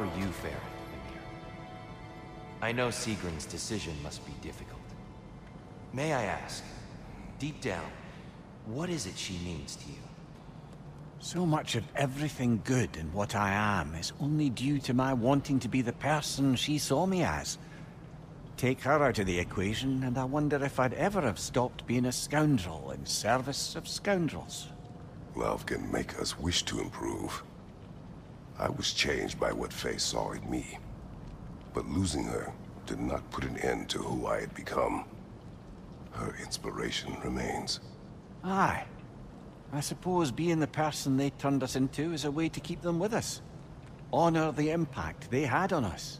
How are you faring, Mimir? I know Seagren's decision must be difficult. May I ask, deep down, what is it she means to you? So much of everything good in what I am is only due to my wanting to be the person she saw me as. Take her out of the equation, and I wonder if I'd ever have stopped being a scoundrel in service of scoundrels. Love can make us wish to improve. I was changed by what Faye saw in me, but losing her did not put an end to who I had become. Her inspiration remains. Aye. I suppose being the person they turned us into is a way to keep them with us. Honor the impact they had on us.